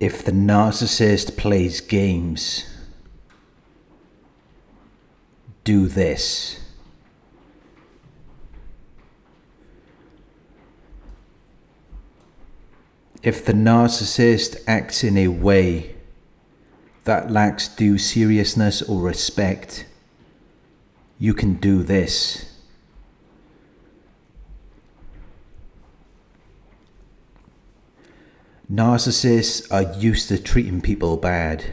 if the narcissist plays games, do this. If the narcissist acts in a way that lacks due seriousness or respect, you can do this. Narcissists are used to treating people bad.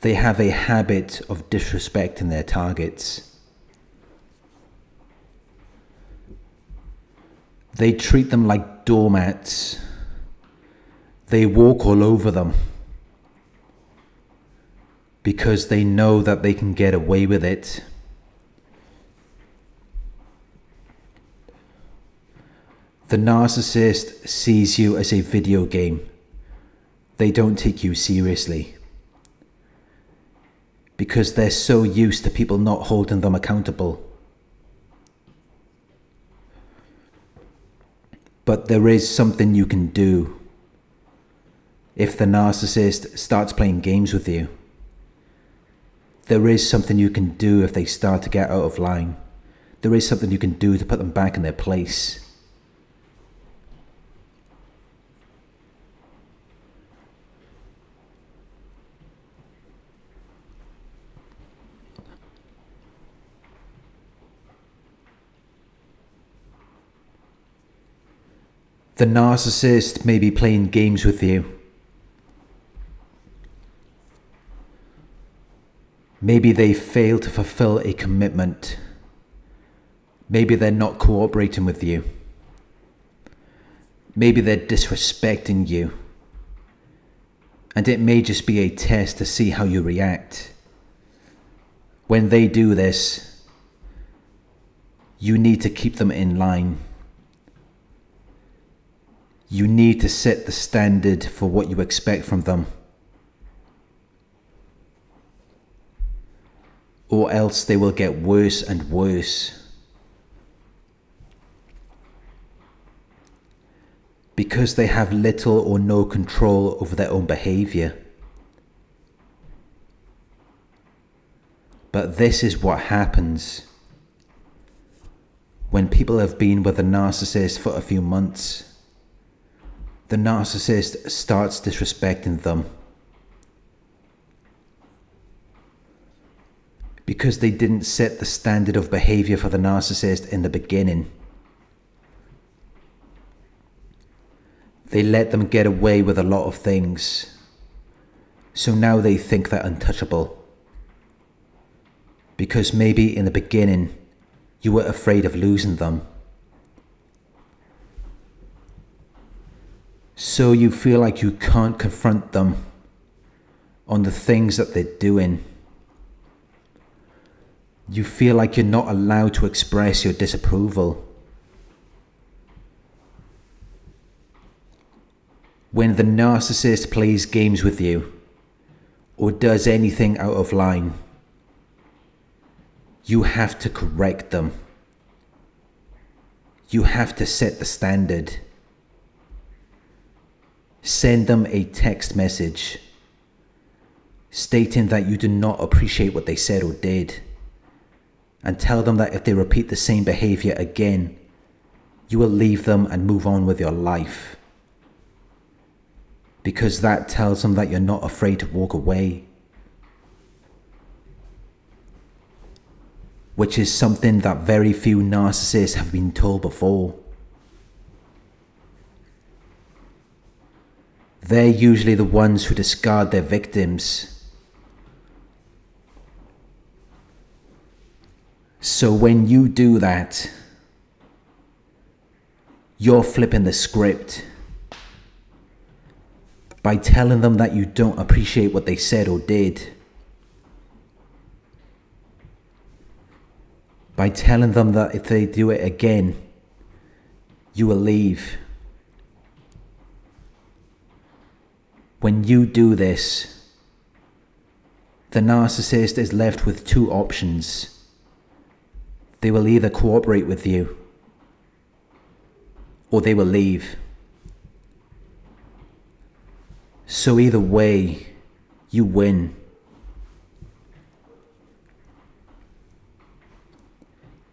They have a habit of disrespecting their targets. They treat them like doormats. They walk all over them because they know that they can get away with it. The narcissist sees you as a video game. They don't take you seriously because they're so used to people not holding them accountable. But there is something you can do if the narcissist starts playing games with you. There is something you can do if they start to get out of line. There is something you can do to put them back in their place. The narcissist may be playing games with you. Maybe they fail to fulfill a commitment. Maybe they're not cooperating with you. Maybe they're disrespecting you. And it may just be a test to see how you react. When they do this, you need to keep them in line. You need to set the standard for what you expect from them, or else they will get worse and worse. Because they have little or no control over their own behavior. But this is what happens when people have been with a narcissist for a few months. The narcissist starts disrespecting them because they didn't set the standard of behavior for the narcissist in the beginning. They let them get away with a lot of things, so now they think they're untouchable. Because maybe in the beginning you were afraid of losing them. So you feel like you can't confront them on the things that they're doing. You feel like you're not allowed to express your disapproval. When the narcissist plays games with you or does anything out of line, you have to correct them. You have to set the standard. Send them a text message stating that you do not appreciate what they said or did, and tell them that if they repeat the same behavior again, you will leave them and move on with your life, because that tells them that you're not afraid to walk away, which is something that very few narcissists have been told before. They're usually the ones who discard their victims. So when you do that, you're flipping the script by telling them that you don't appreciate what they said or did, by telling them that if they do it again, you will leave. When you do this, the narcissist is left with two options. They will either cooperate with you or they will leave. So either way, you win.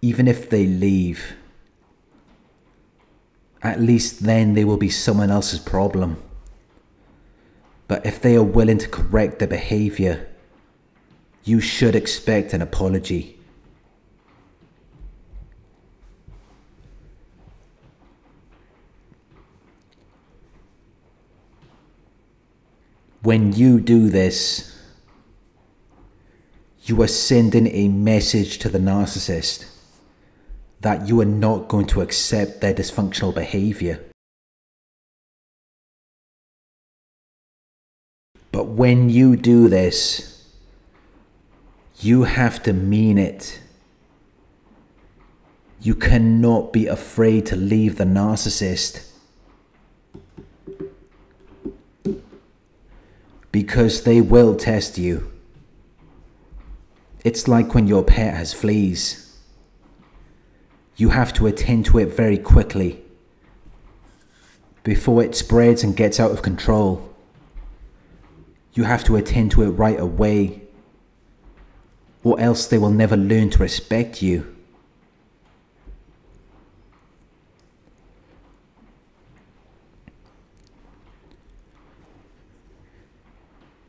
Even if they leave, at least then they will be someone else's problem. But if they are willing to correct their behavior, you should expect an apology. When you do this, you are sending a message to the narcissist that you are not going to accept their dysfunctional behavior. But when you do this, you have to mean it. You cannot be afraid to leave the narcissist, because they will test you. It's like when your pet has fleas. You have to attend to it very quickly before it spreads and gets out of control. You have to attend to it right away, or else they will never learn to respect you.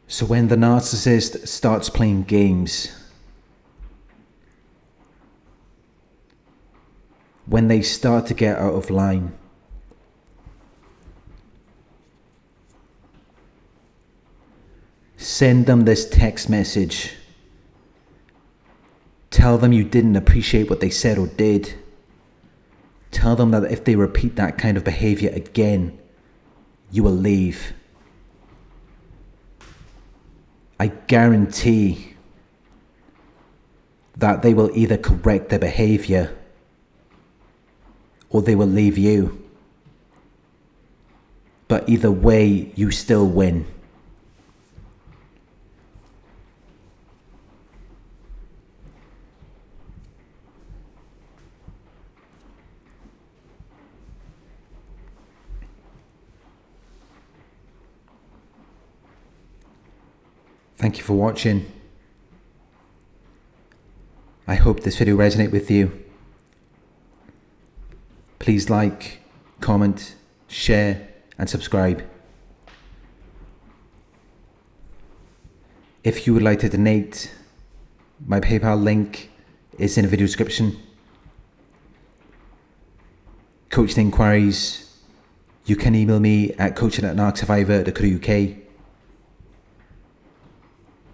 So when the narcissist starts playing games, when they start to get out of line, send them this text message. Tell them you didn't appreciate what they said or did. Tell them that if they repeat that kind of behavior again, you will leave. I guarantee that they will either correct their behavior or they will leave you. But either way, you still win. Thank you for watching. I hope this video resonated with you. Please like, comment, share, and subscribe. If you would like to donate, my PayPal link is in the video description. Coaching inquiries, you can email me at coaching@narcsurvivor.co.uk.